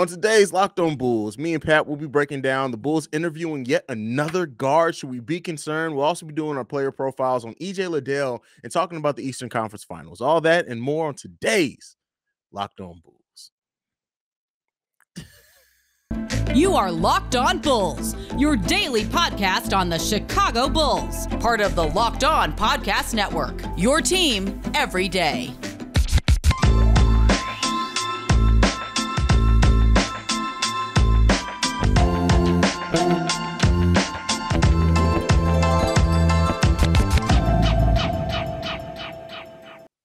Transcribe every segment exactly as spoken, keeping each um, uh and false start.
On today's Locked On Bulls, me and Pat will be breaking down the Bulls interviewing yet another guard. Should we be concerned? We'll also be doing our player profiles on E J Liddell and talking about the Eastern Conference Finals. All that and more on today's Locked On Bulls. You are Locked On Bulls, your daily podcast on the Chicago Bulls, part of the Locked On Podcast Network, your team every day.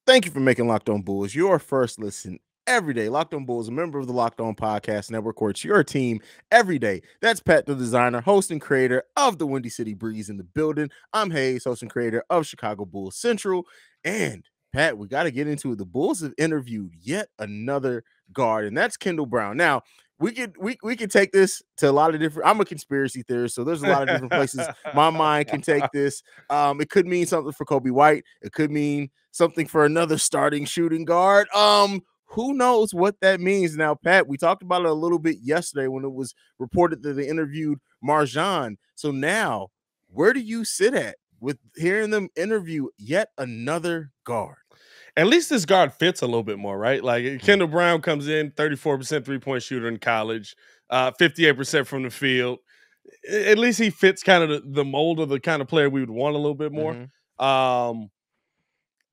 Thank you for making Locked On Bulls your first listen every day. Locked On Bulls, a member of the Locked On Podcast Network, where it's your team every day. That's Pat The Designer, host and creator of the Windy City Breeze in the building. I'm Hayes, host and creator of Chicago Bulls Central. And Pat, we got to get into it. The Bulls have interviewed yet another guard, and that's Kendall Brown. Now, We could we we could take this to a lot of different. I'm a conspiracy theorist, so there's a lot of different places my mind can take this. Um, it could mean something for Coby White. It could mean something for another starting shooting guard. Um, who knows what that means? Now, Pat, we talked about it a little bit yesterday when it was reported that they interviewed Marjon. So now, where do you sit at with hearing them interview yet another guard? At least this guard fits a little bit more, right? Like Kendall Brown comes in, thirty-four percent three-point shooter in college, uh, fifty-eight percent from the field. At least he fits kind of the, the mold of the kind of player we would want a little bit more. Mm-hmm. Um,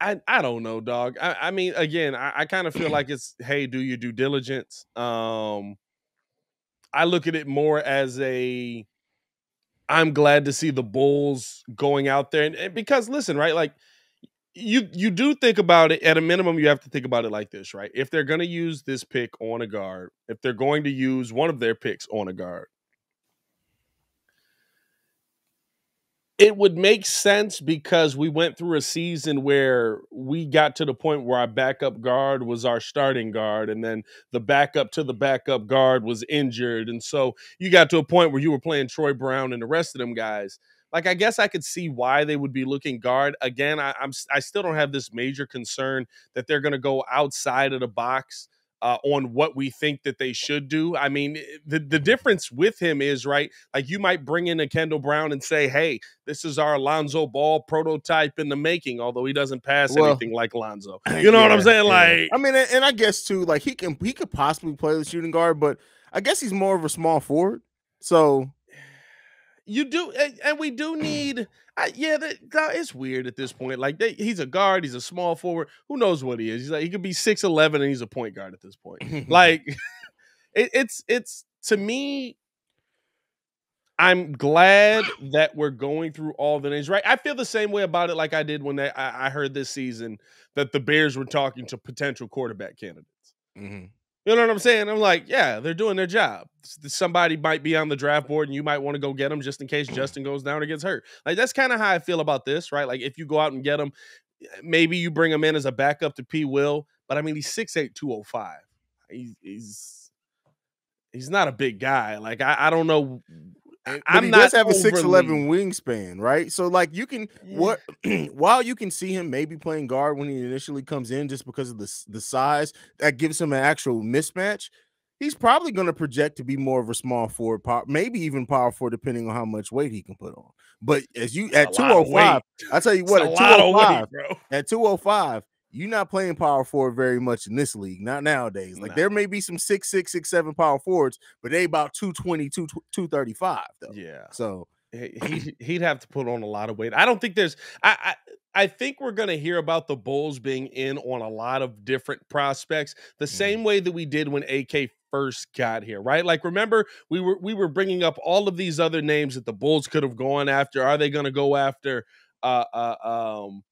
I I don't know, dog. I, I mean, again, I, I kind of feel like it's, hey, do your due diligence. Um, I look at it more as a, I'm glad to see the Bulls going out there. And, and because, listen, right, like, You you do think about it. At a minimum, you have to think about it like this, right? If they're going to use this pick on a guard, if they're going to use one of their picks on a guard, it would make sense because we went through a season where we got to the point where our backup guard was our starting guard, and then the backup to the backup guard was injured. And so you got to a point where you were playing Troy Brown and the rest of them guys. Like, I guess I could see why they would be looking guard. Again, I, I'm I still don't have this major concern that they're going to go outside of the box uh, on what we think that they should do. I mean, the, the difference with him is, right, like you might bring in a Kendall Brown and say, hey, this is our Lonzo Ball prototype in the making, although he doesn't pass well, anything like Lonzo. You know yeah, what I'm saying? Yeah. Like, I mean, and I guess, too, like he can he could possibly play the shooting guard, but I guess he's more of a small forward. So... You do, and we do need, uh, yeah, that, it's weird at this point. Like, they, he's a guard, he's a small forward. Who knows what he is? He's like, he could be six eleven, and he's a point guard at this point. Like, it, it's, it's to me, I'm glad that we're going through all the names, right? I feel the same way about it like I did when they, I, I heard this season that the Bears were talking to potential quarterback candidates. Mm-hmm. You know what I'm saying? I'm like, yeah, they're doing their job. Somebody might be on the draft board and you might want to go get them just in case Justin goes down or gets hurt. Like, that's kind of how I feel about this, right? Like, if you go out and get them, maybe you bring him in as a backup to P. Will. But, I mean, he's six eight, two oh five. He's, he's, he's not a big guy. Like, I, I don't know. But I'm he not does have overly... a six eleven wingspan, right? So, like, you can what while you can see him maybe playing guard when he initially comes in just because of the, the size, that gives him an actual mismatch. He's probably going to project to be more of a small forward, power, maybe even power forward, depending on how much weight he can put on. But as you at two oh five, I tell you what, at two oh five, weight, at two oh five, you're not playing power forward very much in this league, not nowadays. Like, nah. There may be some six, six, six, seven power forwards, but they about two twenty, two thirty-five, though. Yeah. So he, he'd have to put on a lot of weight. I don't think there's, I, I, I think we're going to hear about the Bulls being in on a lot of different prospects, the mm-hmm. same way that we did when A K first got here, right? Like, remember, we were, we were bringing up all of these other names that the Bulls could have gone after. Are they going to go after, uh, uh, um,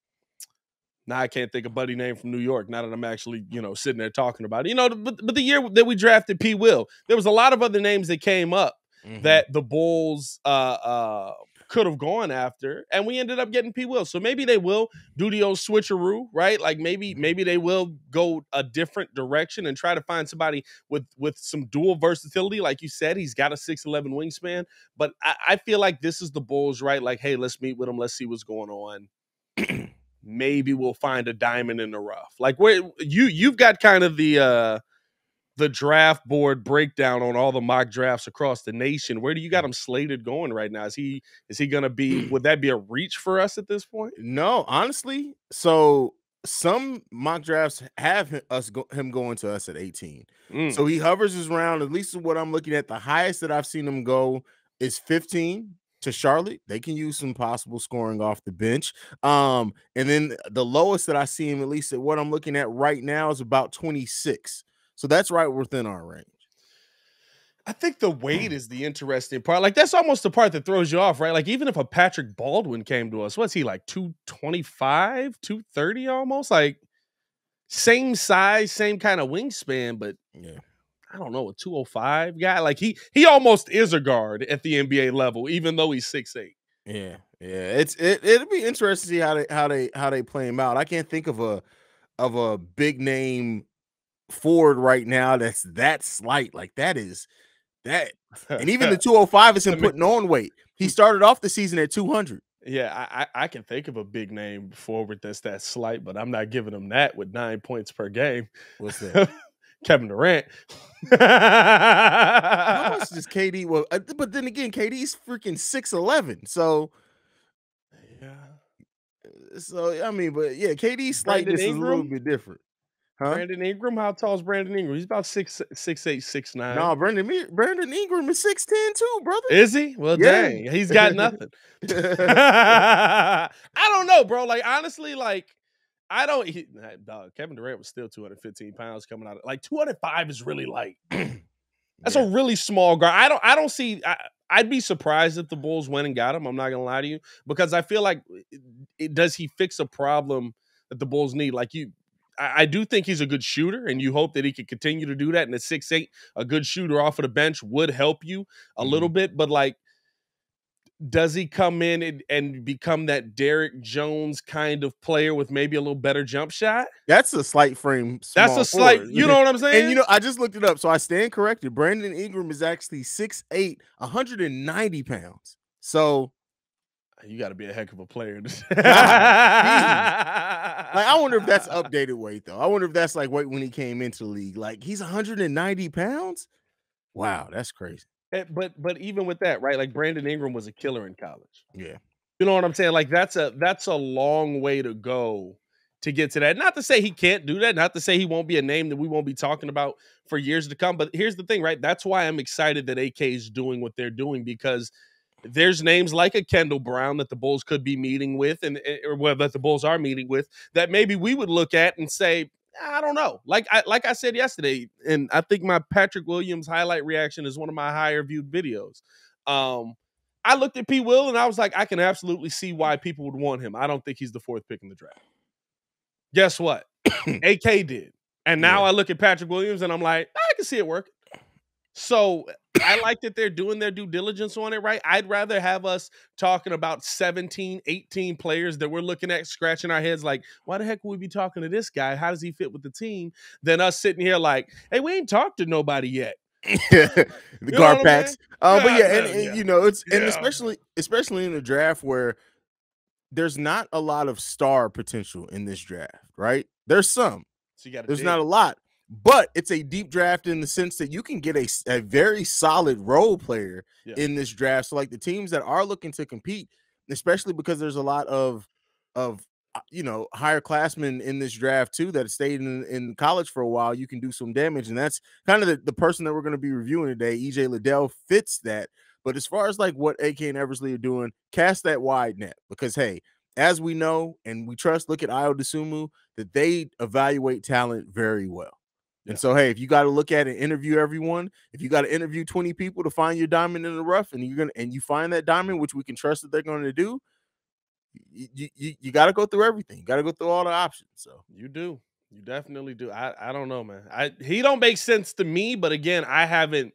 now I can't think of buddy name from New York now that I'm actually, you know, sitting there talking about it. You know, but, but the year that we drafted P. Will, there was a lot of other names that came up mm-hmm. that the Bulls uh, uh, could have gone after, and we ended up getting P. Will. So maybe they will do the old switcheroo, right? Like maybe maybe they will go a different direction and try to find somebody with, with some dual versatility. Like you said, he's got a six eleven wingspan. But I, I feel like this is the Bulls, right? Like, hey, let's meet with him. Let's see what's going on. Maybe we'll find a diamond in the rough. Like where you, you've got kind of the, uh, the draft board breakdown on all the mock drafts across the nation. Where do you got him slated going right now? Is he is he going to be, would that be a reach for us at this point? No, honestly. So some mock drafts have us go, him going to us at eighteen. Mm. So he hovers his round, at least what I'm looking at. The highest that I've seen him go is fifteen to Charlotte. They can use some possible scoring off the bench. Um, and then the lowest that I see him, at least at what I'm looking at right now, is about twenty-six. So that's right within our range. I think the weight is the interesting part. Like, that's almost the part that throws you off, right? Like, even if a Patrick Baldwin came to us, what's he, like two twenty-five, two thirty almost? Like, same size, same kind of wingspan, but yeah, I don't know, a two oh five guy? Like, he he almost is a guard at the N B A level, even though he's six eight. Yeah, yeah. It's it it'll be interesting to see how they how they how they play him out. I can't think of a of a big name forward right now that's that slight. Like, that is that. And even the two oh five is him putting on weight. He started off the season at two hundred. Yeah, I, I can think of a big name forward that's that slight, but I'm not giving him that with nine points per game. What's that? Kevin Durant. How much does K D? Well, but then again, K D's freaking six eleven. So yeah. So I mean, but yeah, K D's slightness is a little bit different. Huh? Brandon Ingram, how tall is Brandon Ingram? He's about six, six, eight, six, nine. No, Brandon, Brandon Ingram is six ten too, brother. Is he? Well, yeah. Dang, he's got nothing. I don't know, bro. Like, honestly, like, I don't. He, dog, Kevin Durant was still two hundred fifteen pounds coming out. Of, like, two hundred five is really light. That's yeah. a really small guard. I don't. I don't see. I, I'd be surprised if the Bulls went and got him. I'm not gonna lie to you, because I feel like it, it, does he fix a problem that the Bulls need? Like, you. I do think he's a good shooter, and you hope that he can continue to do that. And at six eight, a good shooter off of the bench would help you a mm-hmm. little bit. But, like, does he come in and, and become that Derrick Jones kind of player with maybe a little better jump shot? That's a slight frame. That's a slight. Forward. You know what I'm saying? And, you know, I just looked it up, so I stand corrected. Brandon Ingram is actually six eight, one hundred ninety pounds. So you got to be a heck of a player. Like, I wonder if that's updated weight, though. I wonder if that's like weight when he came into the league. Like, he's one hundred ninety pounds. Wow, that's crazy. But but even with that, right? Like, Brandon Ingram was a killer in college. Yeah, you know what I'm saying? Like, that's a that's a long way to go to get to that. Not to say he can't do that. Not to say he won't be a name that we won't be talking about for years to come. But here's the thing, right? That's why I'm excited that A K is doing what they're doing, because there's names like a Kendall Brown that the Bulls could be meeting with, and or well, that the Bulls are meeting with, that maybe we would look at and say, I don't know. Like I like I said yesterday, and I think my Patrick Williams highlight reaction is one of my higher viewed videos. Um, I looked at P. Will and I was like, I can absolutely see why people would want him. I don't think he's the fourth pick in the draft. Guess what? A K did, and now yeah. I look at Patrick Williams and I'm like, I can see it working. So I like that they're doing their due diligence on it, right? I'd rather have us talking about seventeen, eighteen players that we're looking at, scratching our heads like, why the heck would we be talking to this guy? How does he fit with the team? Than us sitting here like, hey, we ain't talked to nobody yet. The you guard packs. I mean? uh, but yeah, and, and yeah. you know, it's yeah. and especially especially in the draft where there's not a lot of star potential in this draft, right? There's some. So you gotta there's dig. Not a lot. But it's a deep draft in the sense that you can get a, a very solid role player yeah. in this draft. So, like, the teams that are looking to compete, especially because there's a lot of, of you know, higher classmen in this draft, too, that stayed in, in college for a while, you can do some damage. And that's kind of the, the person that we're going to be reviewing today. E J Liddell fits that. But as far as, like, what A K and Eversley are doing, cast that wide net because, hey, as we know and we trust, look at Ayo Dosunmu, that they evaluate talent very well. And yeah. so, hey, if you got to look at and interview everyone, if you got to interview twenty people to find your diamond in the rough, and you're gonna and you find that diamond, which we can trust that they're going to do, you you, you got to go through everything. You got to go through all the options. So you do, you definitely do. I I don't know, man. I he don't make sense to me, but again, I haven't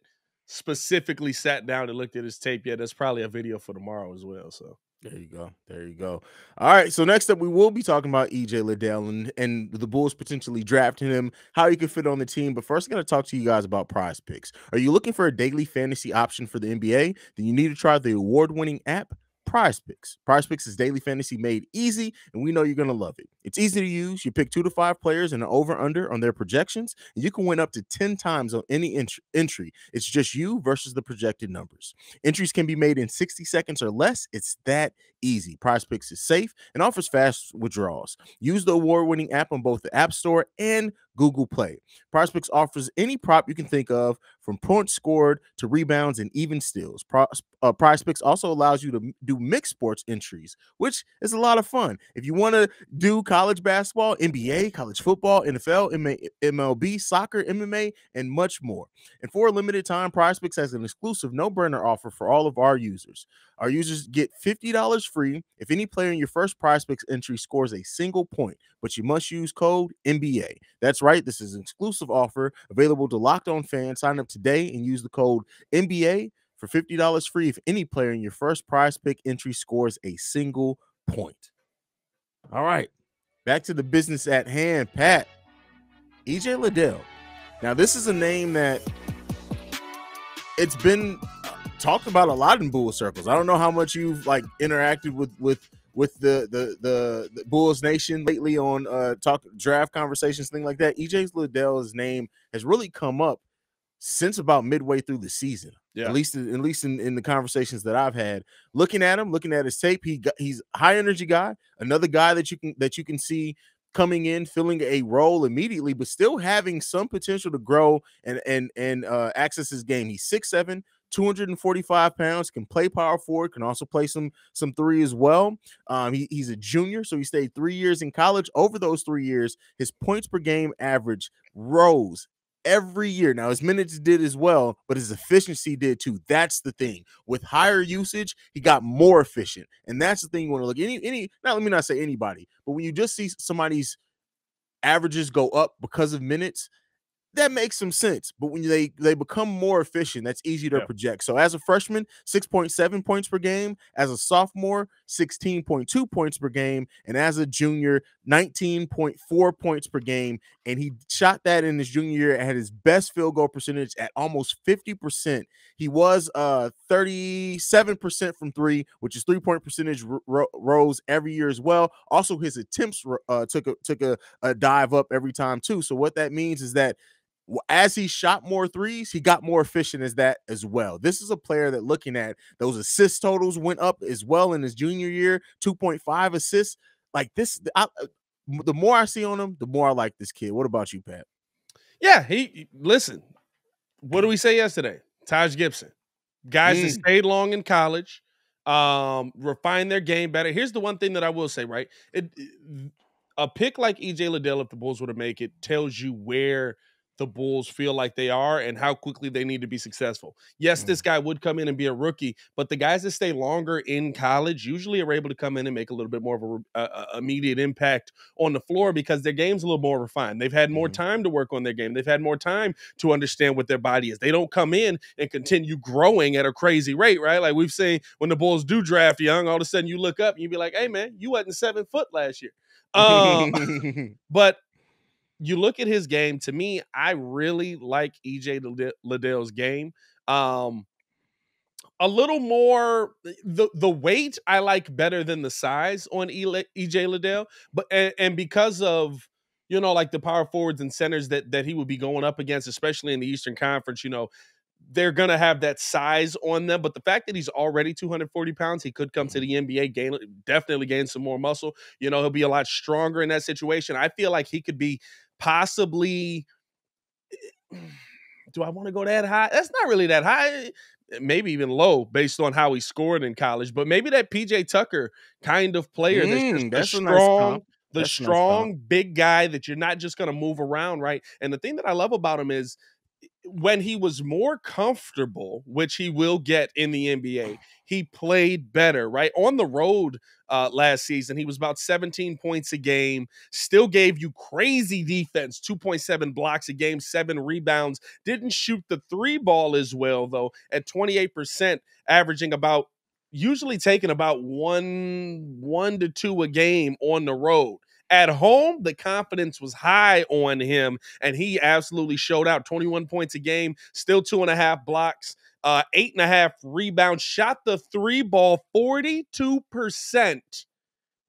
specifically sat down and looked at his tape yet. That's probably a video for tomorrow as well. So. There you go. There you go. All right. So next up, we will be talking about E J Liddell and, and the Bulls potentially drafting him, how he could fit on the team. But first, I got to talk to you guys about Prize Picks. Are you looking for a daily fantasy option for the N B A? Then you need to try the award-winning app Prize Picks. Prize Picks is daily fantasy made easy, and we know you're going to love it. It's easy to use. You pick two to five players and an over-under on their projections, and you can win up to ten times on any ent- entry. It's just you versus the projected numbers. Entries can be made in sixty seconds or less. It's that easy. Prize Picks is safe and offers fast withdrawals. Use the award-winning app on both the App Store and Google Play. Prize Picks offers any prop you can think of, from points scored to rebounds and even steals. Pro, uh, Prize Picks also allows you to do mixed sports entries, which is a lot of fun. If you want to do college basketball, N B A, college football, N F L, M L B, soccer, M M A, and much more. And for a limited time, Prize Picks has an exclusive no-brainer offer for all of our users. Our users get fifty dollars free if any player in your first Prize Picks entry scores a single point, but you must use code N B A. That's right. This is an exclusive offer available to Locked On fans. Sign up today and use the code N B A for fifty dollars free if any player in your first Prize Pick entry scores a single point. All right. Back to the business at hand, Pat. E J Liddell. Now, this is a name that it's been talked about a lot in Bulls circles. I don't know how much you've like interacted with with with the the the, the Bulls Nation lately on uh talk draft conversations, thing like that. E J Liddell's name has really come up since about midway through the season. Yeah. At least at least in, in the conversations that I've had. Looking at him, looking at his tape, he got, he's a high energy guy, another guy that you can that you can see coming in, filling a role immediately, but still having some potential to grow and and and uh access his game. He's six seven, two hundred forty-five pounds, can play power forward, can also play some some three as well. Um, he, he's a junior, so he stayed three years in college. Over those three years, his points per game average rose every year. Now, his minutes did as well, but his efficiency did too. That's the thing. With higher usage, he got more efficient, and that's the thing you want to look at. Any, any, now, let me not say anybody, but when you just see somebody's averages go up because of minutes, that makes some sense, but when they, they become more efficient, that's easy to yeah. project. So as a freshman, six point seven points per game. As a sophomore, sixteen point two points per game. And as a junior, nineteen point four points per game. And he shot that in his junior year at his best field goal percentage at almost fifty percent. He was uh, thirty-seven percent from three, which is three-point percentage ro rose every year as well. Also, his attempts uh, took, a, took a, a dive up every time too. So what that means is that as he shot more threes, he got more efficient as that as well. This is a player that, looking at those assist totals, went up as well in his junior year, two point five assists. Like this, I, the more I see on him, the more I like this kid. What about you, Pat? Yeah, he listen. What did we say yesterday? Taj Gibson, guys mm. that stayed long in college, um, refine their game better. Here's the one thing that I will say, right? It, it, a pick like E J Liddell, if the Bulls were to make it, tells you where the Bulls feel like they are and how quickly they need to be successful. Yes, this guy would come in and be a rookie, but the guys that stay longer in college usually are able to come in and make a little bit more of a, a immediate impact on the floor because their game's a little more refined. They've had more time to work on their game. They've had more time to understand what their body is. They don't come in and continue growing at a crazy rate, right? Like we've seen when the Bulls do draft young, all of a sudden you look up and you be like, hey man, you wasn't seven foot last year. Um, but you look at his game. To me, I really like E J Liddell's game. Um, a little more, the the weight I like better than the size on E J Liddell, but and, and because of, you know, like the power forwards and centers that that he would be going up against, especially in the Eastern Conference, you know, they're going to have that size on them. But the fact that he's already two hundred forty pounds, he could come to the N B A, gain, definitely gain some more muscle. You know, he'll be a lot stronger in that situation. I feel like he could be possibly, do I want to go that high? That's not really that high. Maybe even low based on how he scored in college. But maybe that P J Tucker kind of player. Mm, that's, that's a strong. Nice The that's strong, nice big guy that you're not just going to move around, right? And the thing that I love about him is, when he was more comfortable, which he will get in the N B A, he played better, right? On the road uh, last season, he was about seventeen points a game, still gave you crazy defense, two point seven blocks a game, seven rebounds, didn't shoot the three ball as well, though, at twenty-eight percent, averaging about, usually taking about one, one to two a game on the road. At home, the confidence was high on him, and he absolutely showed out. twenty-one points a game, still two and a half blocks, uh, eight and a half rebounds, shot the three ball forty-two percent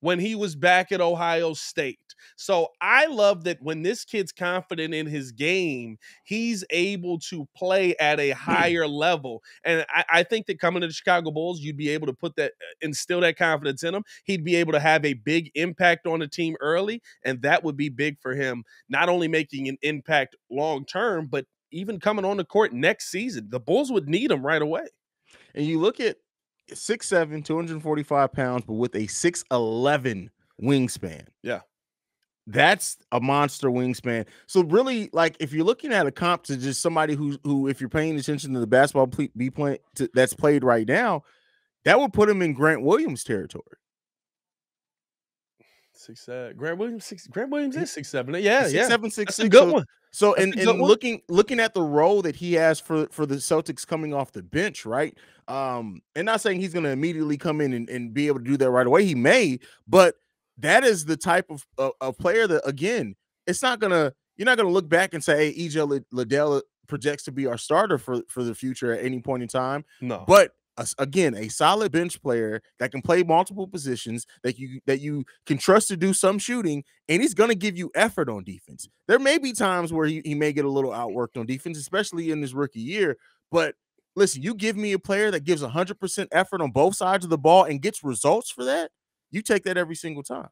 when he was back at Ohio State. So I love that when this kid's confident in his game, he's able to play at a higher level. And I, I think that coming to the Chicago Bulls, you'd be able to put that, instill that confidence in him. He'd be able to have a big impact on the team early, and that would be big for him, not only making an impact long-term, but even coming on the court next season. The Bulls would need him right away. And you look at six seven, two hundred forty-five pounds, but with a six eleven wingspan. Yeah. That's a monster wingspan. So really, like, if you're looking at a comp to just somebody who, who if you're paying attention to the basketball play, be play, to, that's played right now, that would put him in Grant Williams territory. Six, uh, Grant Williams, six, Grant Williams is six seven. Yeah, six, yeah, seven, six, that's six, a good so, one. So that's and, and looking one. looking at the role that he has for for the Celtics coming off the bench, right? Um, and not saying he's going to immediately come in and, and be able to do that right away. He may, but that is the type of uh, a player that, again, it's not gonna you're not gonna look back and say, "Hey, E J Liddell projects to be our starter for for the future at any point in time." No, but uh, again, a solid bench player that can play multiple positions, that you that you can trust to do some shooting, and he's gonna give you effort on defense. There may be times where he, he may get a little outworked on defense, especially in his rookie year, but. Listen, you give me a player that gives one hundred percent effort on both sides of the ball and gets results for that, you take that every single time.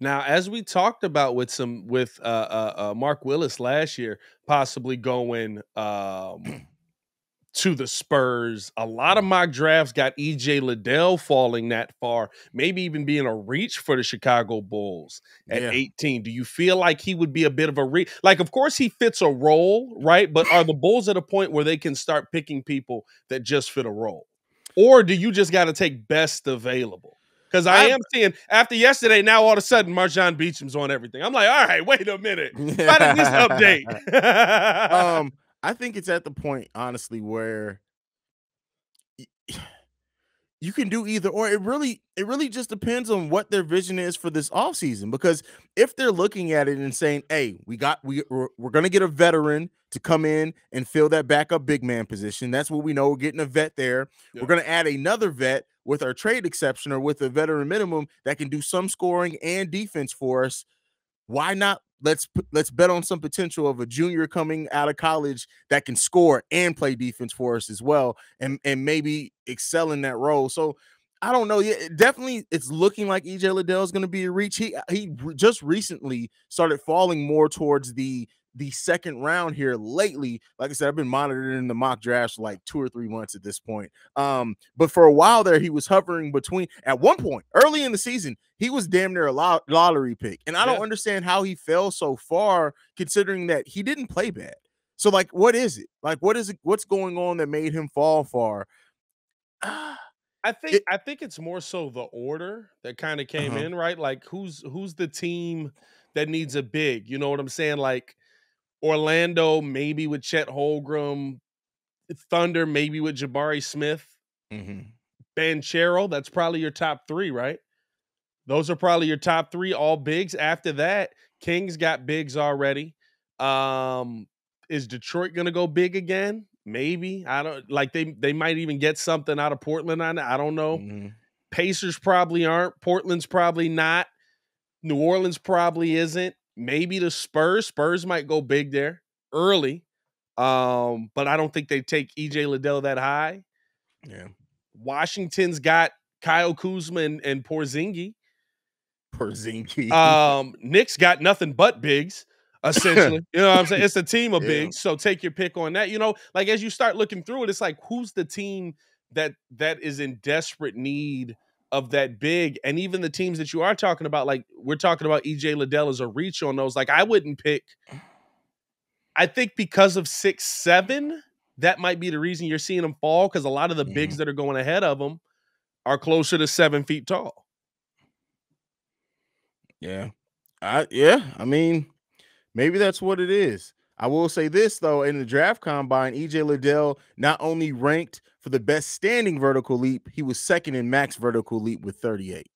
Now, as we talked about with some with uh, uh, uh, Mark Willis last year, possibly going um, to the Spurs, a lot of mock drafts got E J Liddell falling that far, maybe even being a reach for the Chicago Bulls at yeah. eighteen. Do you feel like he would be a bit of a reach? Like, of course, he fits a role, right? But are the Bulls at a point where they can start picking people that just fit a role? Or do you just got to take best available? Because I I'm, am seeing, after yesterday, now all of a sudden, Marjon Beauchamp's on everything. I'm like, all right, wait a minute. How did this update? um, I think it's at the point, honestly, where you can do either or. It really, it really just depends on what their vision is for this offseason. Because if they're looking at it and saying, hey, we got, we, we're, we're going to get a veteran to come in and fill that backup big man position. That's what we know. We're getting a vet there. Yeah. We're going to add another vet with our trade exception or with a veteran minimum that can do some scoring and defense for us. Why not? Let's let's bet on some potential of a junior coming out of college that can score and play defense for us as well, and, and maybe excel in that role. So I don't know. Yeah, it definitely it's looking like E J Liddell is going to be a reach. He he just recently started falling more towards the the second round here lately. Like I said, I've been monitoring the mock drafts for like two or three months at this point. Um, but for a while there, he was hovering between, at one point early in the season, he was damn near a lo lottery pick. And I yeah. don't understand how he fell so far, considering that he didn't play bad. So like, what is it? Like, what is it? What's going on that made him fall far? I think, it, I think it's more so the order that kind of came uh -huh. in, right? Like who's, who's the team that needs a big, you know what I'm saying? Like, Orlando, maybe with Chet Holmgren. Thunder, maybe with Jabari Smith. Mm-hmm. Banchero, that's probably your top three, right? Those are probably your top three, all bigs. After that, Kings got bigs already. Um, is Detroit going to go big again? Maybe. I don't like they, they might even get something out of Portland on it. I don't know. Mm-hmm. Pacers probably aren't. Portland's probably not. New Orleans probably isn't. Maybe the Spurs. Spurs might go big there early, um, but I don't think they take E J Liddell that high. Yeah, Washington's got Kyle Kuzma and, and Porziņģis. Porziņģis. Um, Knicks got nothing but bigs, essentially. You know what I'm saying? It's a team of yeah. bigs, so take your pick on that. You know, like as you start looking through it, it's like who's the team that that is in desperate need of that big, and even the teams that you are talking about, like we're talking about E J Liddell as a reach on those. Like I wouldn't pick, I think because of six, seven, that might be the reason you're seeing them fall. Cause a lot of the mm-hmm. bigs that are going ahead of them are closer to seven feet tall. Yeah. I, yeah. I mean, maybe that's what it is. I will say this though, in the draft combine, E J Liddell not only ranked for the best standing vertical leap, he was second in max vertical leap with thirty-eight.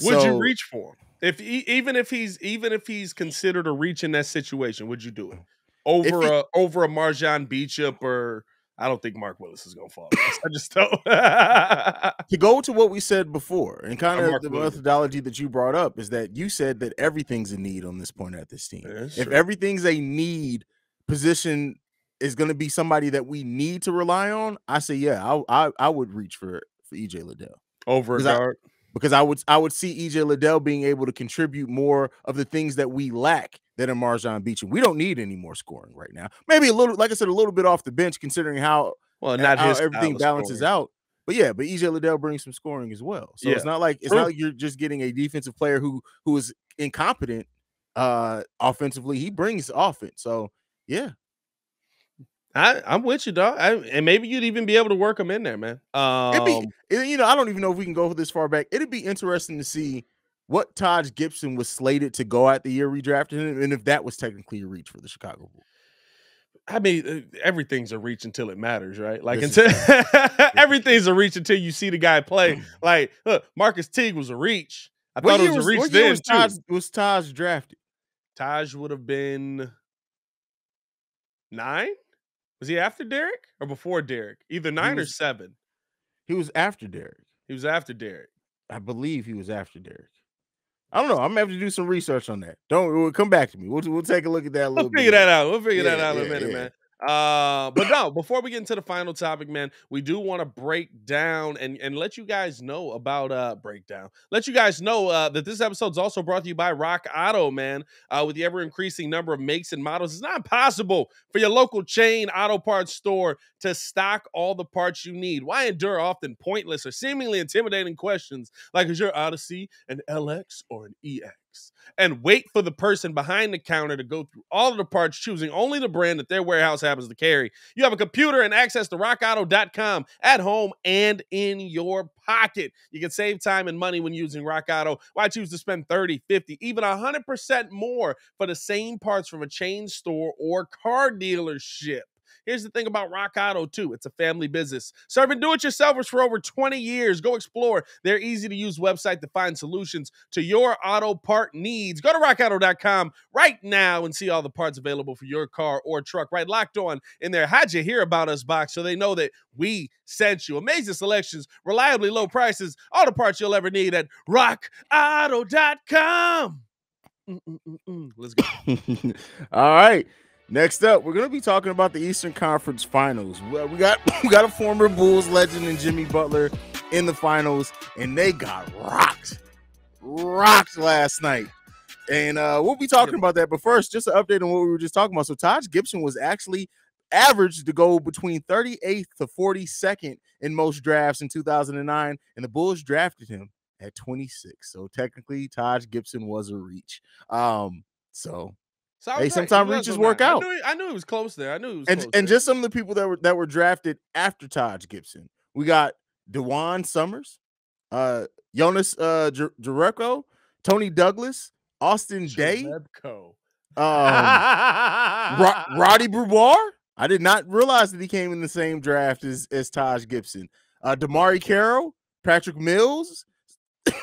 Would so, you reach for him? If he, even if he's even if he's considered a reach in that situation, would you do it over a it, over a Marjon Beauchamp or I don't think Mark Willis is going to fall. I just don't. To go to what we said before, and kind of the Williams. methodology that you brought up is that you said that everything's a need on this point at this team. Yeah, if true. everything's a need, position is going to be somebody that we need to rely on, I say, yeah, I I, I would reach for, for E J Liddell. Over a guard. I, because I would I would see E J Liddell being able to contribute more of the things that we lack that are Marjon Beauchamp. We don't need any more scoring right now. Maybe a little, like I said, a little bit off the bench considering how, well, not how his everything balances scoring. out. But yeah, but E J Liddell brings some scoring as well. So yeah. it's not like it's True. not like you're just getting a defensive player who who is incompetent uh, offensively. He brings offense. So yeah, I, I'm with you, dog. I, and maybe you'd even be able to work him in there, man. Um, It'd be, it, you know, I don't even know if we can go this far back. It'd be interesting to see what Taj Gibson was slated to go at the year we drafted him, and if that was technically a reach for the Chicago Bulls. I mean, everything's a reach until it matters, right? Like, this until everything's a reach until you see the guy play. Like, look, Marcus Teague was a reach. I what thought it was, was a reach what then. Year was, Taj, was Taj drafted? Taj would have been nine. Was he after Derek or before Derek? Either nine was, or seven. He was after Derek. He was after Derek. I believe he was after Derek. I don't know. I'm gonna have to do some research on that. Don't come back to me. We'll we'll take a look at that a little. We'll bit figure later. that out. We'll figure yeah, that out in yeah, a minute, yeah. man. Uh, but no, before we get into the final topic, man, we do want to break down and, and let you guys know about uh breakdown. Let you guys know uh, that this episode is also brought to you by Rock Auto, man. Uh, with the ever increasing number of makes and models, it's not possible for your local chain auto parts store to stock all the parts you need. Why endure often pointless or seemingly intimidating questions like, is your Odyssey an L X or an E X? And wait for the person behind the counter to go through all of the parts, choosing only the brand that their warehouse happens to carry. You have a computer and access to rock auto dot com at home and in your pocket. You can save time and money when using Rock Auto. Why choose to spend thirty, fifty, even one hundred percent more for the same parts from a chain store or car dealership? Here's the thing about Rock Auto, too. It's a family business. Serving do-it-yourselfers for over twenty years. Go explore their easy-to-use website to find solutions to your auto part needs. Go to rock auto dot com right now and see all the parts available for your car or truck. Right, locked on in their How'd You Hear About Us box so they know that we sent you. Amazing selections, reliably low prices, all the parts you'll ever need at rock auto dot com. Mm-mm-mm-mm. Let's go. All right. Next up, we're going to be talking about the Eastern Conference Finals. Well, we got we got a former Bulls legend in Jimmy Butler in the finals, and they got rocked, rocked last night. And uh, we'll be talking about that. But first, just an update on what we were just talking about. So Taj Gibson was actually averaged to go between thirty-eighth to forty-second in most drafts in two thousand nine, and the Bulls drafted him at twenty-six. So technically, Taj Gibson was a reach. Um, so... So hey, sometimes reaches work out. I knew, he, I knew he was close there. I knew he was and, close And there. Just some of the people that were that were drafted after Taj Gibson. We got DeJuan Summers, uh, Jonas uh, Jerebko, Toney Douglas, Austin Daye, um, Ro Roddy Beaubois. I did not realize that he came in the same draft as, as Taj Gibson. Uh, DeMarre Carroll, Patrick Mills.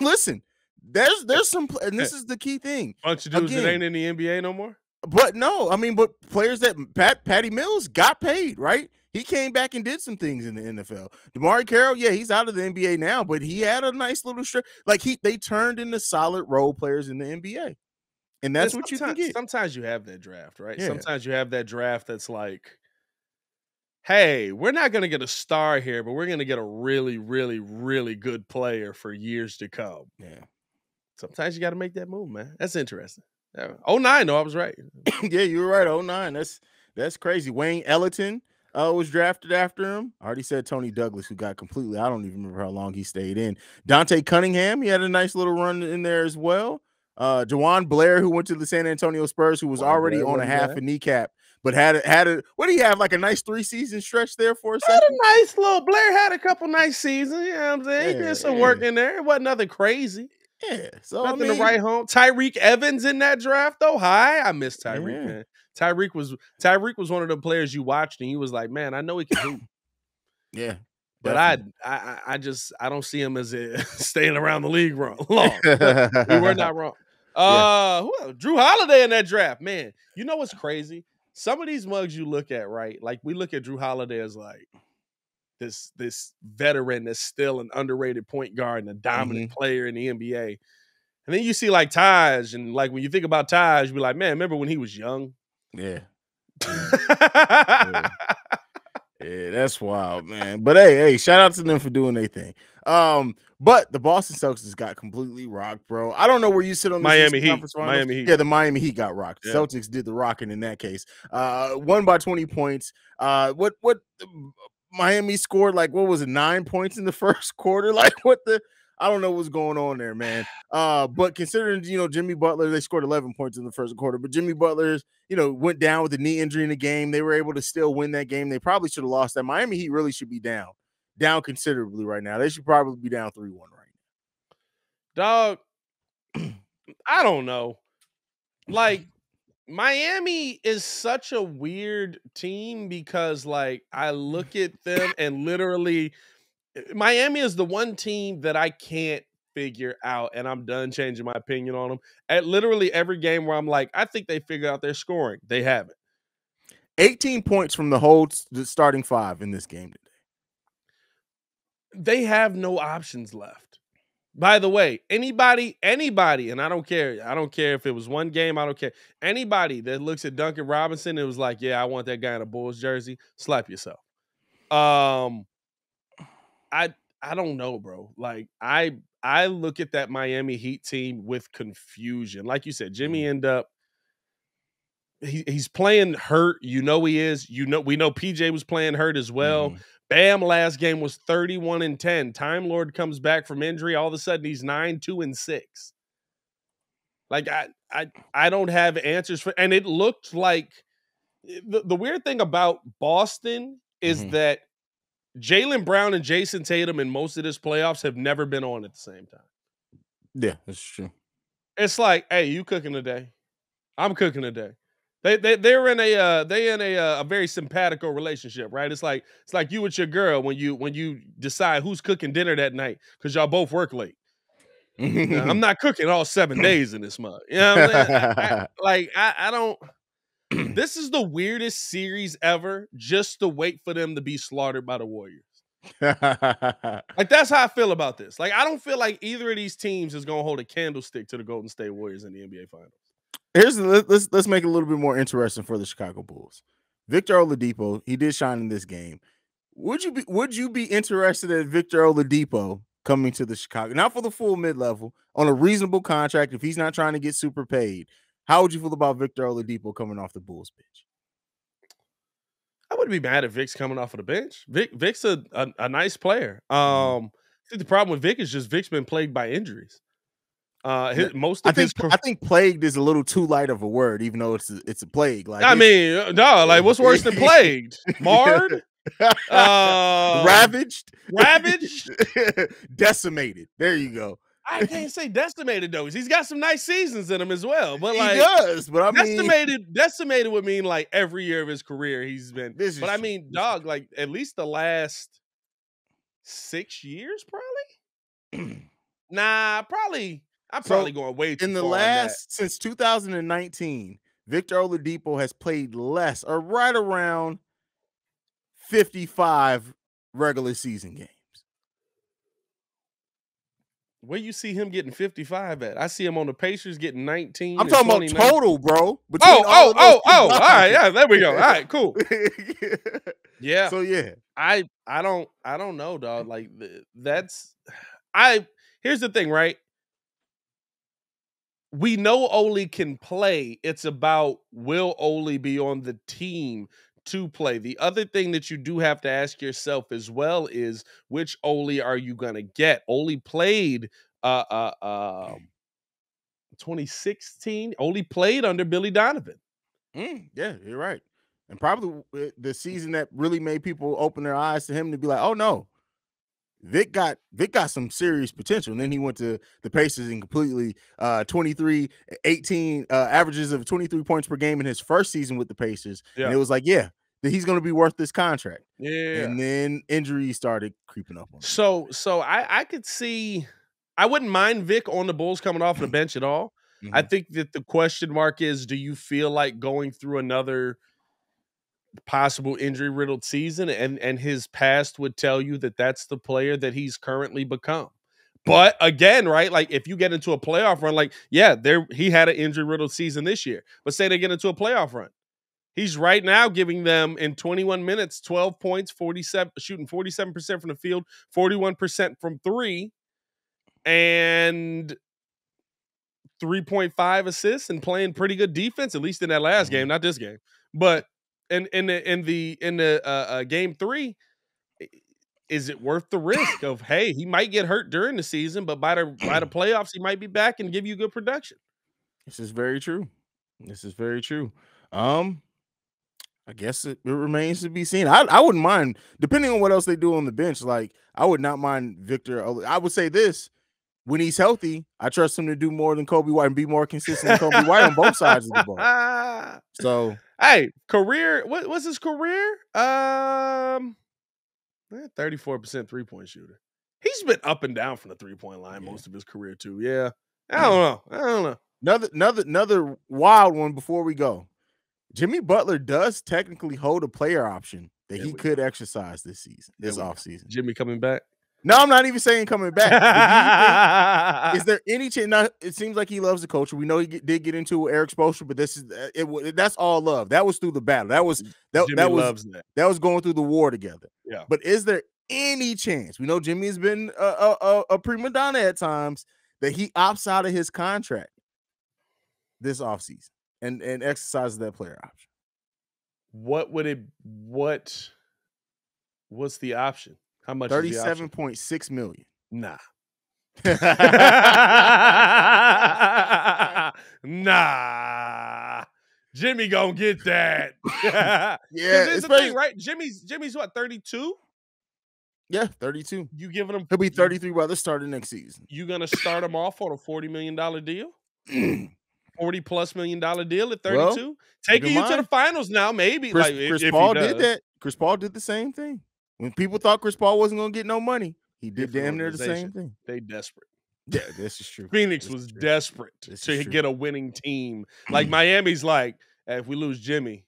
Listen, there's there's some, and this is the key thing. Bunch of dudes Again, that ain't in the N B A no more. But no, I mean, but players that Pat Patty Mills got paid, right? He came back and did some things in the N F L. DeMarre Carroll, yeah, he's out of the N B A now, but he had a nice little stretch. Like he, they turned into solid role players in the N B A, and that's and what you can get. Sometimes you have that draft, right? Yeah. Sometimes you have that draft that's like, hey, we're not going to get a star here, but we're going to get a really, really, really good player for years to come. Yeah. Sometimes you got to make that move, man. That's interesting. Oh nine, though, I was right. Yeah, you were right. Oh nine, that's that's crazy. Wayne Ellington uh, was drafted after him. I already said Toney Douglas, who got completely. I don't even remember how long he stayed in. Dante Cunningham, he had a nice little run in there as well. Uh, Jawan Blair, who went to the San Antonio Spurs, who was Juan already Blair, on a half a kneecap, but had a, had a what do you have like a nice three season stretch there for a second? Had a nice little Blair had a couple nice seasons. You know what I'm saying? Yeah, he did some yeah. work in there. It wasn't nothing crazy. Yeah, so nothing I mean, to write home. Tyreek Evans in that draft, though. Hi, I miss Tyreek. Yeah. Man, Tyreek was Tyreek was one of the players you watched, and he was like, "Man, I know he can hoop." Yeah, but I, I, I just I don't see him as a, staying around the league wrong. Long, we were not wrong. Uh, yeah. Jrue Holiday in that draft, man. You know what's crazy? some of these mugs you look at, right? Like, we look at Jrue Holiday as like this this veteran that's still an underrated point guard and a dominant mm-hmm. player in the N B A. And then you see like Taj, and like when you think about Taj, you be like, man, remember when he was young? Yeah. yeah. yeah, that's wild, man. But hey, hey, shout out to them for doing their thing. Um, but the Boston Celtics got completely rocked, bro. I don't know where you sit on this Miami Heat. Miami Heat. Yeah, the Miami Heat got rocked. Yeah. Celtics did the rocking in that case. Uh, won by twenty points. Uh, what what Miami scored like what was it nine points in the first quarter? Like what the. I don't know what's going on there, man. Uh, but considering, you know, Jimmy Butler, they scored eleven points in the first quarter, but Jimmy Butler's, you know, went down with a knee injury in the game. They were able to still win that game. They probably should have lost that. Miami Heat really should be down, down considerably right now. They should probably be down three one right now. Dog, I don't know. Like, Miami is such a weird team because, like, I look at them and literally – Miami is the one team that I can't figure out, and I'm done changing my opinion on them. At literally every game where I'm like, I think they figured out their scoring. They haven't. eighteen points from the whole the starting five in this game today. They have no options left. By the way, anybody, anybody, and I don't care. I don't care if it was one game. I don't care. Anybody that looks at Duncan Robinson, it was like, yeah, I want that guy in a Bulls jersey. Slap yourself. Um... I I don't know, bro. Like, I I look at that Miami Heat team with confusion. Like you said, Jimmy end up he, he's playing hurt. You know he is. You know we know P J was playing hurt as well. Mm. Bam, last game was thirty-one and ten. Time Lord comes back from injury. All of a sudden he's nine, two, and six. Like I I I don't have answers for, and it looked like the, the weird thing about Boston is mm. that Jaylen Brown and Jason Tatum in most of this playoffs have never been on at the same time. Yeah, that's true. It's like, hey, you cooking today? I'm cooking today. They they they're in a uh, they in a uh, a very simpatico relationship, right? It's like it's like you with your girl when you when you decide who's cooking dinner that night because y'all both work late. Now, I'm not cooking all seven days in this month. You know what I'm saying? I, like I, I don't. This is the weirdest series ever, just to wait for them to be slaughtered by the Warriors. Like, that's how I feel about this. Like, I don't feel like either of these teams is going to hold a candlestick to the Golden State Warriors in the N B A Finals. Here's the, let's let's make it a little bit more interesting for the Chicago Bulls. Victor Oladipo, he did shine in this game. Would you be would you be interested in Victor Oladipo coming to the Chicago, not for the full mid-level, on a reasonable contract if he's not trying to get super paid? How would you feel about Victor Oladipo coming off the Bulls bench? I wouldn't be mad at Vic's coming off of the bench. Vic, Vic's a, a, a nice player. Um, mm-hmm. I think the problem with Vic is just Vic's been plagued by injuries. Uh, his, most of I think his I think plagued is a little too light of a word, even though it's a, it's a plague. Like I mean, no, like what's worse than plagued? Marred, uh, ravaged, ravaged, decimated. There you go. I can't say decimated though. He's got some nice seasons in him as well, but like he does. But I mean, decimated, decimated would mean like every year of his career he's been. This is but I mean, true. dog, like at least the last six years, probably. nah, probably. I'm so probably going way too far. In the last since two thousand nineteen, Victor Oladipo has played less or right around fifty-five regular season games. Where you see him getting fifty-five at? I see him on the Pacers getting nineteen. I'm talking about total, bro. Oh, oh, oh, oh. All right, yeah, there we go. All right, cool. Yeah. So yeah, I, I don't, I don't know, dog. Like that's, I. Here's the thing, right? We know Oli can play. It's about will Oli be on the team to play. The other thing that you do have to ask yourself as well is which Oli are you gonna get? Oli played uh uh uh twenty sixteen. Oli played under Billy Donovan. Mm, yeah, you're right. And probably the season that really made people open their eyes to him to be like, oh no, Vic got Vic got some serious potential. And then he went to the Pacers and completely uh twenty-three, eighteen uh averages of twenty-three points per game in his first season with the Pacers. Yeah. And it was like, yeah, that he's going to be worth this contract. Yeah. And then injuries started creeping up on him. So, so I, I could see, I wouldn't mind Vic on the Bulls coming off the bench at all. Mm-hmm. I think that the question mark is, do you feel like going through another possible injury-riddled season, and, and his past would tell you that that's the player that he's currently become. But again, right, like if you get into a playoff run, like, yeah, there he had an injury-riddled season this year, but say they get into a playoff run. He's right now giving them in twenty-one minutes, twelve points, forty-seven shooting forty-seven percent from the field, forty-one percent from three, and three point five assists, and playing pretty good defense, at least in that last game, not this game. But in in the in the in the uh, uh, game three, is it worth the risk of, hey, he might get hurt during the season, but by the by the playoffs, he might be back and give you good production. This is very true. This is very true. Um, I guess it, it remains to be seen. I, I wouldn't mind, depending on what else they do on the bench. Like, I would not mind Victor. I would say this: when he's healthy, I trust him to do more than Coby White and be more consistent than Coby White on both sides of the ball. So, hey, career, what, what's his career? Um, thirty-four percent three-point shooter. He's been up and down from the three-point line yeah. most of his career too. Yeah, I don't know. I don't know. Another, another, another wild one before we go. Jimmy Butler does technically hold a player option that there he could go. exercise this season, this offseason. Jimmy coming back? No, I'm not even saying coming back. Is there any chance? Now, it seems like he loves the culture. We know he get, did get into it, Eric Spoelstra, but this is it, it. That's all love. That was through the battle. That was that. Jimmy that was loves that. that was going through the war together. Yeah. But is there any chance? We know Jimmy has been a, a, a prima donna at times, that he opts out of his contract this offseason and and exercises that player option. What would it? What? What's the option? How much? thirty-seven point six million. Nah. Nah. Jimmy gonna get that. Yeah. It's the thing, right? Jimmy's Jimmy's what, thirty-two? Yeah, thirty-two. You giving him? He'll be thirty-three by the start of next season. You gonna start him off on a forty million dollar deal? forty plus million dollar deal at thirty-two? Well, taking you to the finals now, maybe. Chris, like, Chris if, Paul if did that. Chris Paul did the same thing. When people thought Chris Paul wasn't going to get no money, he did damn near the same thing. They desperate. Yeah, this is true. Phoenix this was true. desperate this to get a winning team. Like Miami's like, hey, if we lose Jimmy,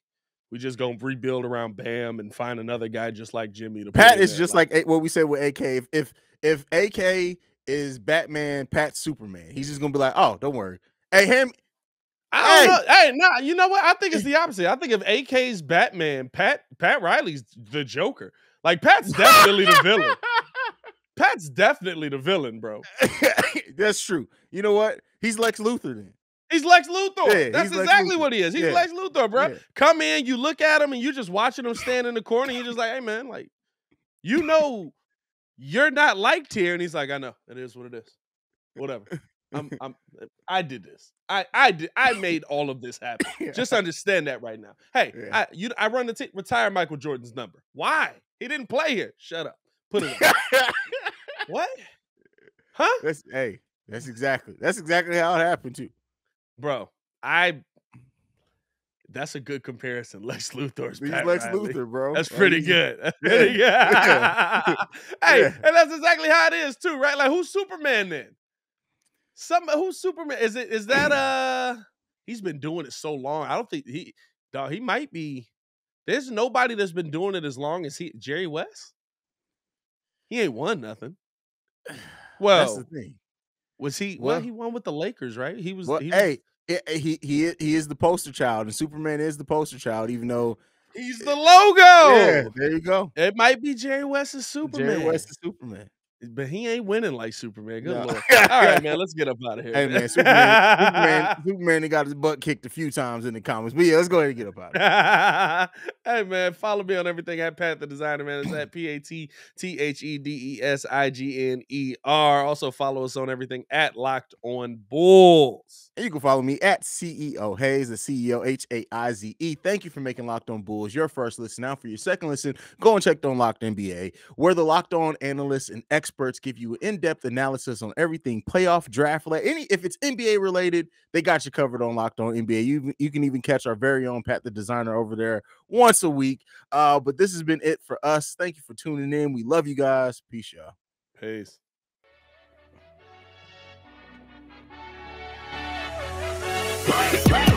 we just going to rebuild around Bam and find another guy just like Jimmy. To Pat is just like, like what we said with A K. If, if, if A K is Batman, Pat's Superman. He's just going to be like, oh, don't worry. Hey, him. I don't hey. know. Hey, nah, you know what? I think it's the opposite. I think if A K's Batman, Pat, Pat Riley's the Joker. Like, Pat's definitely the villain. Pat's definitely the villain, bro. That's true. You know what? He's Lex Luthor then. He's Lex Luthor. Yeah, That's exactly Luthor. what he is. He's yeah. Lex Luthor, bro. Yeah. Come in, you look at him, and you're just watching him stand in the corner, and you're just like, hey, man, like, you know you're not liked here. And he's like, I know. It is what it is. Whatever. I'm, I'm, I did this. I, I did. I made all of this happen. Yeah. Just understand that right now. Hey, yeah. I, you, I run the t retire Michael Jordan's number. Why? He didn't play here. Shut up. Put it up. What? Huh? That's, hey, that's exactly that's exactly how it happened too, bro. I. That's a good comparison. Lex Luthor's He's Pat Lex Riley. Luthor, bro. That's pretty I mean, good. That's yeah. pretty good. Yeah. Hey, yeah. and that's exactly how it is too, right? Like, who's Superman then? Some who's Superman? Is it? Is that uh? He's been doing it so long. I don't think he. Dog, he might be. There's nobody that's been doing it as long as he, Jerry West. He ain't won nothing. Well, that's the thing. Was he? Well, well he won with the Lakers, right? He was. Well, he was hey, he he he is the poster child, and Superman is the poster child, even though he's the logo. Yeah, there you go. It might be Jerry West as Superman. Jerry West is Superman, but he ain't winning like Superman. Good no. Lord. All right, man, let's get up out of here. Hey, man, Superman, Superman, Superman, he got his butt kicked a few times in the comments. But yeah, let's go ahead and get up out of here. Hey, man, follow me on everything at Pat the Designer, man. It's at P A T T H E D E S I G N E R. Also, follow us on everything at Locked On Bulls. And you can follow me at C E O Hayes, the C E O H A I Z E. Thank you for making Locked On Bulls your first listen. Now, for your second listen, go and check on Locked N B A, where the Locked On analysts and experts Experts give you an in-depth analysis on everything playoff, draft, any if it's N B A related, they got you covered on Locked On N B A. You, you can even catch our very own Pat the Designer over there once a week. Uh, but this has been it for us. Thank you for tuning in. We love you guys. Peace, y'all. Peace. Peace.